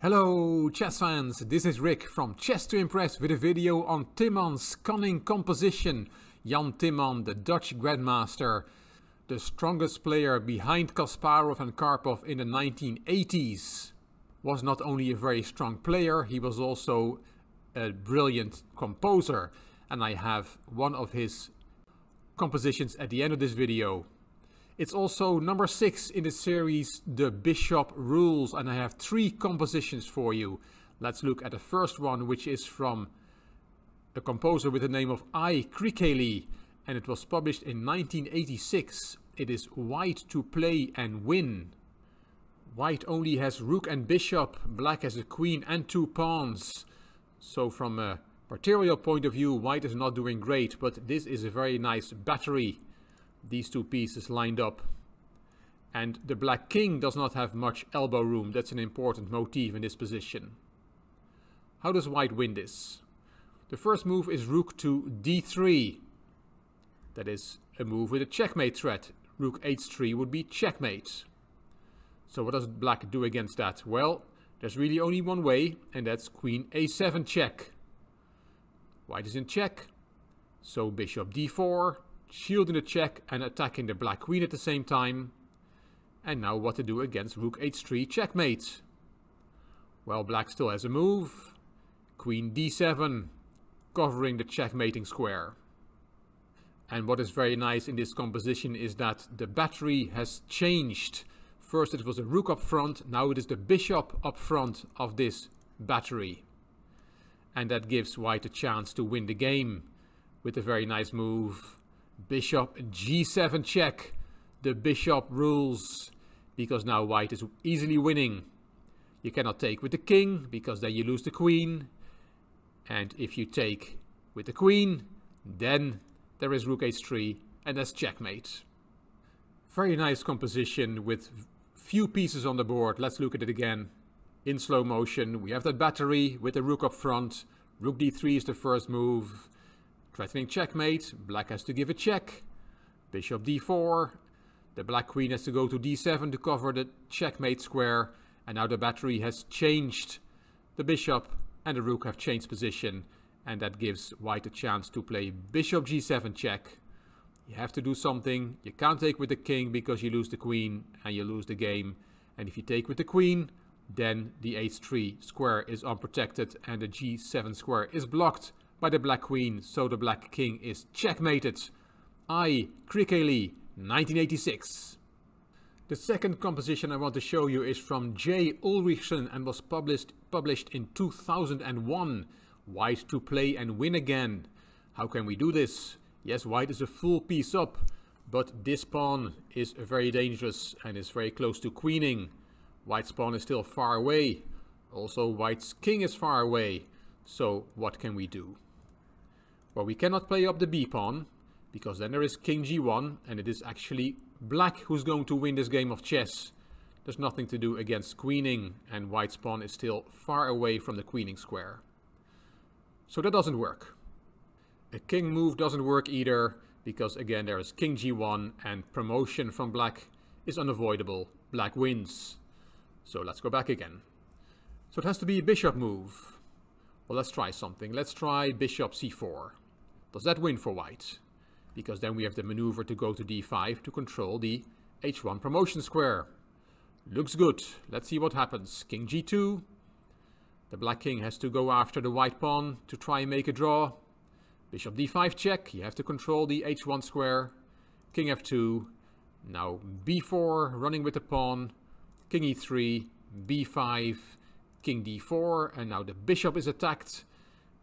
Hello chess fans, this is Rick from Chess to Impress with a video on Timman's cunning composition. Jan Timman, the Dutch grandmaster, the strongest player behind Kasparov and Karpov in the 1980s, was not only a very strong player, he was also a brilliant composer. And I have one of his compositions at the end of this video. It's also number 6 in the series The Bishop Rules, and I have 3 compositions for you. Let's look at the first one, which is from a composer with the name of I. Krikheli, and it was published in 1986. It is White to Play and Win. White only has rook and bishop, black has a queen and 2 pawns. So from a material point of view, white is not doing great, but this is a very nice battery. These 2 pieces lined up, and the black king does not have much elbow room. That's an important motif in this position. How does white win this? The first move is rook to d3. That is a move with a checkmate threat. Rook h3 would be checkmate. So what does black do against that? Well, there's really only one way, and that's queen a7 check. White is in check, so bishop d4, shielding the check and attacking the black queen at the same time. And now what to do against rook h3 checkmate? Well, black still has a move. Queen d7, covering the checkmating square. And what is very nice in this composition is that the battery has changed. First it was a rook up front, now it is the bishop up front of this battery. And that gives white a chance to win the game with a very nice move. Bishop g7 check. The bishop rules, because now white is easily winning. You cannot take with the king, because then you lose the queen. And if you take with the queen, then there is rook h3, and that's checkmate. Very nice composition with few pieces on the board. Let's look at it again in slow motion. We have that battery with the rook up front. Rook d3 is the first move. Threatening checkmate, black has to give a check. Bishop d4, the black queen has to go to d7 to cover the checkmate square. And now the battery has changed. The bishop and the rook have changed position. And that gives white a chance to play bishop g7 check. You have to do something. You can't take with the king because you lose the queen and you lose the game. And if you take with the queen, then the h3 square is unprotected and the g7 square is blocked by the black queen, so the black king is checkmated. I. Krikheli, 1986. The second composition I want to show you is from J. Ulrichsen and was published in 2001. White to Play and Win Again. How can we do this? Yes, white is a full piece up, but this pawn is very dangerous and is very close to queening. White's pawn is still far away. Also, white's king is far away. So what can we do? Well, we cannot play up the b-pawn, because then there is king g1, and it is actually black who's going to win this game of chess. There's nothing to do against queening, and white's pawn is still far away from the queening square. So that doesn't work. A king move doesn't work either, because again there is king g1, and promotion from black is unavoidable. Black wins. So let's go back again. So it has to be a bishop move. Well, let's try something. Let's try bishop c4. Does that win for white? Because then we have the maneuver to go to d5 to control the h1 promotion square. Looks good. Let's see what happens. King g2. The black king has to go after the white pawn to try and make a draw. Bishop d5 check. You have to control the h1 square. King f2. Now b4, running with the pawn. King e3, b5. King d4, and now the bishop is attacked.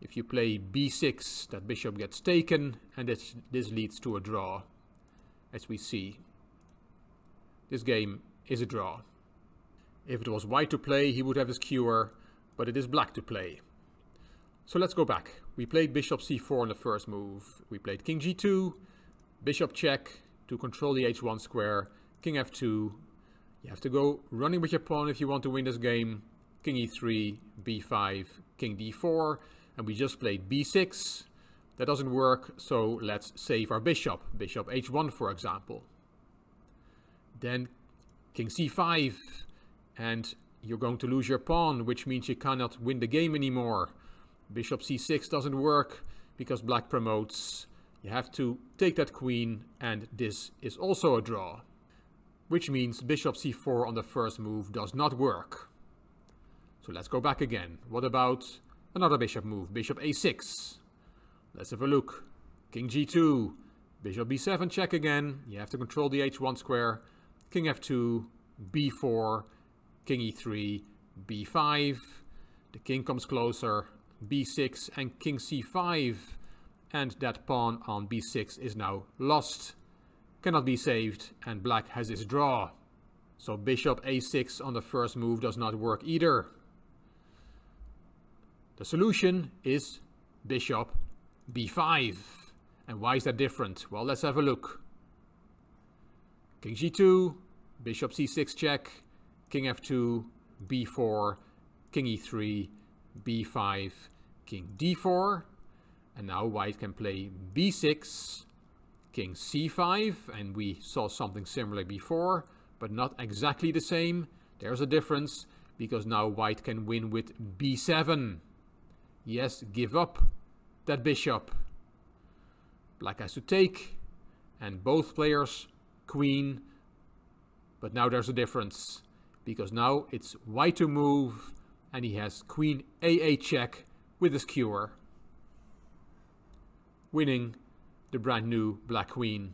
If you play b6, that bishop gets taken, and this leads to a draw. As we see, this game is a draw. If it was white to play, he would have his cure, but it is black to play. So let's go back. We played bishop c4 in the first move. We played king g2, bishop check to control the h1 square, king f2. You have to go running with your pawn if you want to win this game. King e3, b5, king d4, and we just played b6. That doesn't work, so let's save our bishop. Bishop h1, for example. Then king c5, and you're going to lose your pawn, which means you cannot win the game anymore. Bishop c6 doesn't work because black promotes. You have to take that queen, and this is also a draw, which means bishop c4 on the first move does not work. So let's go back again. What about another bishop move? Bishop a6. Let's have a look. King g2. Bishop b7 check again. You have to control the h1 square. King f2, b4, king e3, b5. The king comes closer. b6 and king c5. And that pawn on b6 is now lost. Cannot be saved, and black has his draw. So bishop a6 on the first move does not work either. The solution is bishop b5. And why is that different? Well, let's have a look. King g2, bishop c6 check, king f2, b4, king e3, b5, king d4. And now white can play b6, king c5, and we saw something similar before, but not exactly the same. There's a difference, because now white can win with b7. Yes, give up that bishop. Black has to take, and both players queen. But now there's a difference, because now it's white to move, and he has queen a8 check with his skewer, winning the brand new black queen.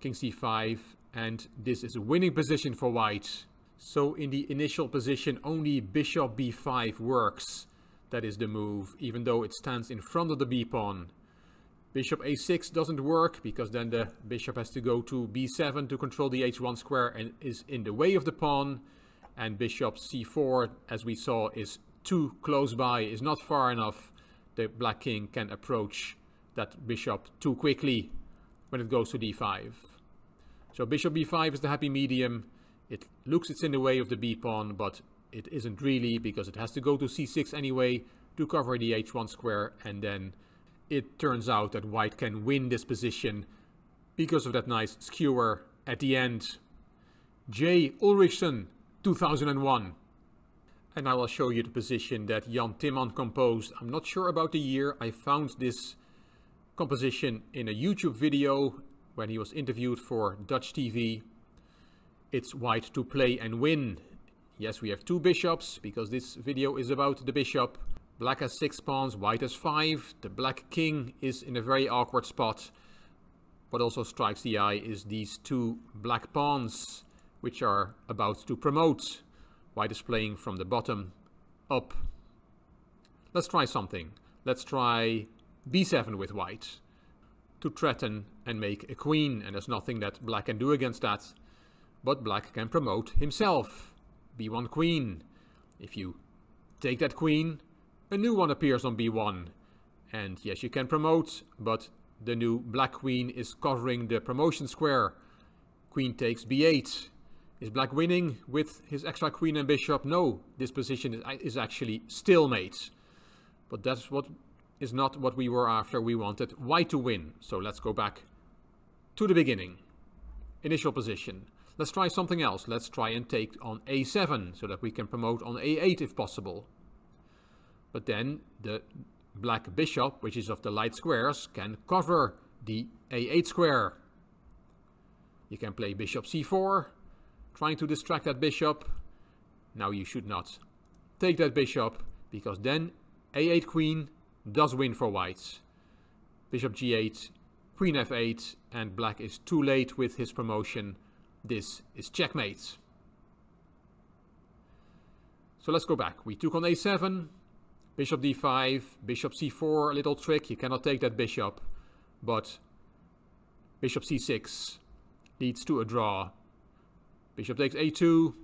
King c5, and this is a winning position for white. So in the initial position only bishop b5 works. That is the move, even though it stands in front of the b-pawn. Bishop a6 doesn't work, because then the bishop has to go to b7 to control the h1 square and is in the way of the pawn. And bishop c4, as we saw, is too close by, is not far enough. The black king can approach that bishop too quickly when it goes to d5. So bishop b5 is the happy medium. It looks it's in the way of the b-pawn, but it isn't really, because it has to go to c6 anyway to cover the h1 square, and then it turns out that white can win this position because of that nice skewer at the end. J. Ulrichsen, 2001. And I will show you the position that Jan Timman composed. I'm not sure about the year. I found this composition in a YouTube video when he was interviewed for Dutch TV. It's white to play and win. Yes, we have two bishops, because this video is about the bishop. Black has 6 pawns, white has 5. The black king is in a very awkward spot. What also strikes the eye is these two black pawns, which are about to promote. White is playing from the bottom up. Let's try something. Let's try b7 with white to threaten and make a queen, and there's nothing that black can do against that, but black can promote himself. b1 queen. If you take that queen, a new one appears on b1, and yes, you can promote, but the new black queen is covering the promotion square. Queen takes b8. Is black winning with his extra queen and bishop? No, this position is actually stalemate, but that's what is not what we were after. We wanted white to win. So let's go back to the beginning. Initial position. Let's try something else. Let's try and take on a7 so that we can promote on a8 if possible. But then the black bishop, which is of the light squares, can cover the a8 square. You can play bishop c4, trying to distract that bishop. Now you should not take that bishop, because then a8 queen does win for white. Bishop g8, queen f8, and black is too late with his promotion. This is checkmate. So let's go back. We took on a7, bishop d5, bishop c4, a little trick. You cannot take that bishop, but bishop c6 leads to a draw. Bishop takes a2,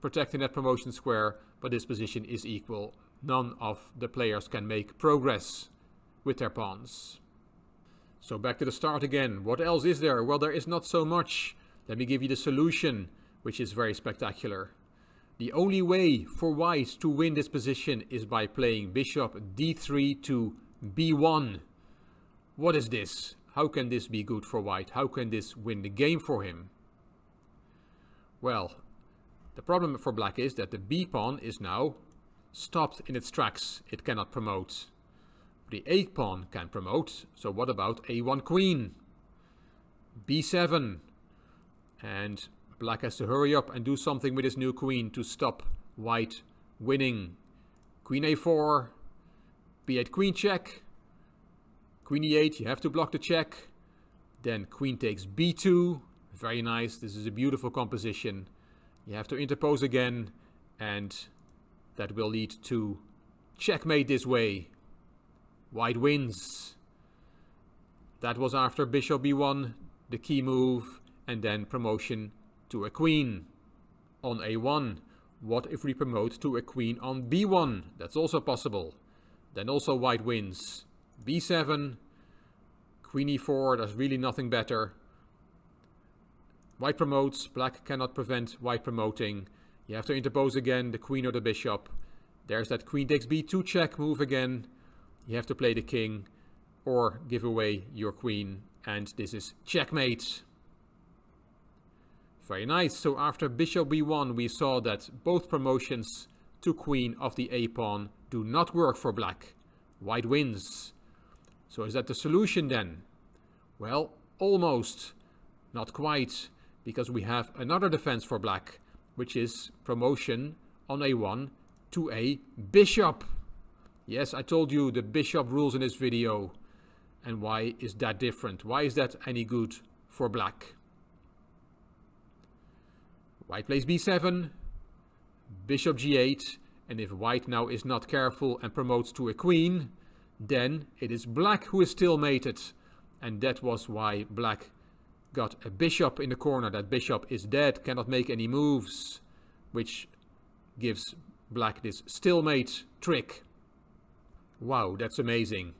protecting that promotion square, but this position is equal. None of the players can make progress with their pawns. So back to the start again. What else is there? Well, there is not so much. Let me give you the solution, which is very spectacular. The only way for white to win this position is by playing bishop d3 to b1. What is this? How can this be good for white? How can this win the game for him? Well, The problem for black is that the B pawn is now stopped in its tracks. It cannot promote. The A pawn can promote. So what about A1 queen? B7. And black has to hurry up and do something with his new queen to stop white winning. Queen A4. B8 queen check. Queen E8, you have to block the check. Then queen takes B2. Very nice. This is a beautiful composition. You have to interpose again, and that will lead to checkmate this way. White wins. That was after bishop B1, the key move, and then promotion to a queen on A1. What if we promote to a queen on B1? That's also possible. Then also white wins. B7, queen E4, there's really nothing better. White promotes, black cannot prevent white promoting. You have to interpose again, the queen or the bishop. There's that queen takes b2 check move again. You have to play the king or give away your queen. And this is checkmate. Very nice. So after bishop b1, we saw that both promotions to queen of the a pawn do not work for black. White wins. So is that the solution then? Well, almost. Not quite. Because we have another defense for black, which is promotion on a1 to a bishop. Yes, I told you the bishop rules in this video. And why is that different? Why is that any good for black? White plays b7, bishop g8, and if white now is not careful and promotes to a queen, then it is black who is stalemated. And that was why black got a bishop in the corner. That bishop is dead, cannot make any moves, which gives black this stalemate trick. Wow, that's amazing.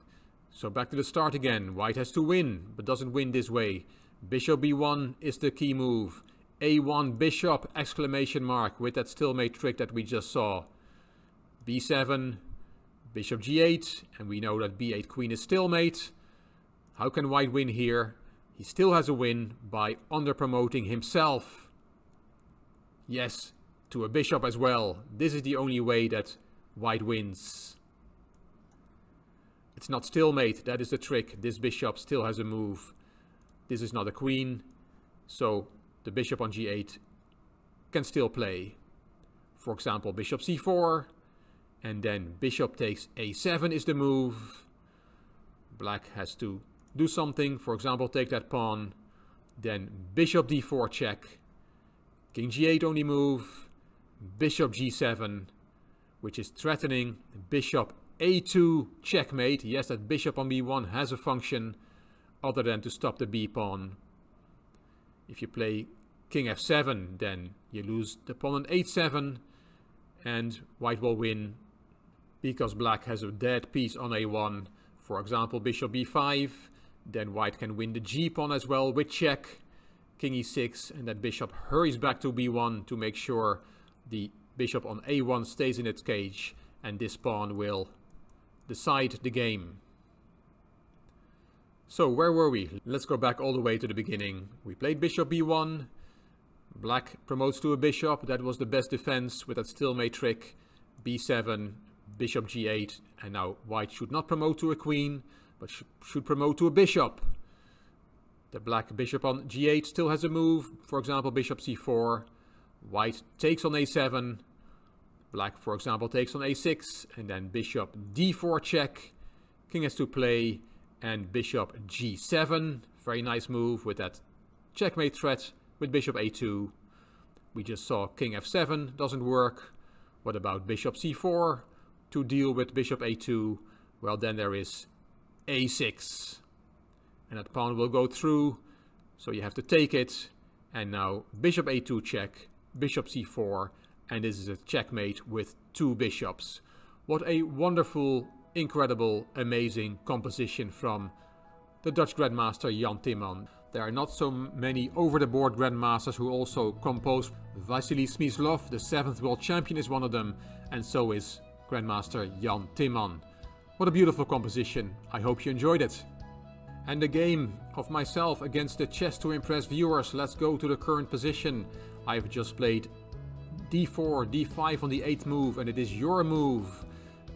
So back to the start again. White has to win, but doesn't win this way. Bishop b1 is the key move. a1 bishop exclamation mark with that stalemate trick that we just saw. b7, bishop g8, and we know that b8 queen is stalemate. How can white win here? He still has a win by underpromoting himself. Yes, to a bishop as well. This is the only way that white wins. It's not stalemate, that is the trick. This bishop still has a move. This is not a queen, so the bishop on g8 can still play. For example, bishop c4, and then bishop takes a7 is the move. Black has to do something, for example, take that pawn, then bishop d4 check, king g8 only move, bishop g7, which is threatening bishop a2 checkmate. Yes, that bishop on b1 has a function other than to stop the b pawn. If you play king f7, then you lose the pawn on h7, and white will win because black has a dead piece on a1. For example, bishop b5. Then white can win the g-pawn as well with check, king e6, and that bishop hurries back to b1 to make sure the bishop on a1 stays in its cage, and this pawn will decide the game. So where were we? Let's go back all the way to the beginning. We played bishop b1, black promotes to a bishop, that was the best defense with that stalemate trick, b7, bishop g8, and now white should not promote to a queen, but should promote to a bishop. The black bishop on g8 still has a move. For example, bishop c4. White takes on a7. Black, for example, takes on a6. And then bishop d4 check. King has to play. And bishop g7. Very nice move with that checkmate threat with bishop a2. We just saw king f7 doesn't work. What about bishop c4 to deal with bishop a2? Well, then there is a6, and that pawn will go through, so you have to take it. And now bishop a2 check, bishop c4, and this is a checkmate with two bishops. What a wonderful, incredible, amazing composition from the Dutch grandmaster Jan Timman. There are not so many over-the-board grandmasters who also compose. Vasily Smyslov, the 7th world champion, is one of them, and so is grandmaster Jan Timman. What a beautiful composition. I hope you enjoyed it. And the game of myself against the Chess to Impress viewers. Let's go to the current position. I've just played d4, d5 on the 8th move, and it is your move.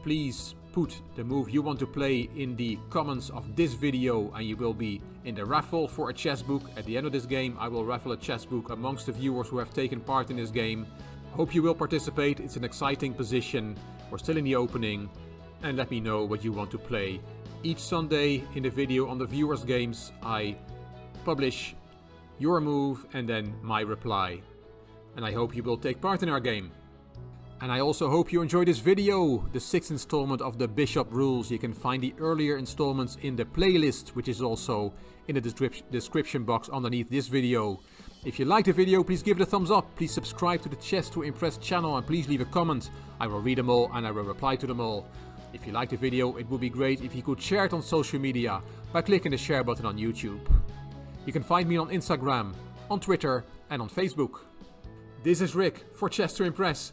Please put the move you want to play in the comments of this video and you will be in the raffle for a chess book. At the end of this game I will raffle a chess book amongst the viewers who have taken part in this game. Hope you will participate, it's an exciting position. We're still in the opening, and let me know what you want to play. Each Sunday in the video on the viewers' games I publish your move and then my reply. And I hope you will take part in our game. And I also hope you enjoy this video, the 6th installment of the Bishop Rules. You can find the earlier installments in the playlist, which is also in the description box underneath this video. If you liked the video, please give it a thumbs up. Please subscribe to the Chess to Impress channel and please leave a comment. I will read them all and I will reply to them all. If you liked the video, it would be great if you could share it on social media by clicking the share button on YouTube. You can find me on Instagram, on Twitter and on Facebook. This is Rick for Chess to Impress.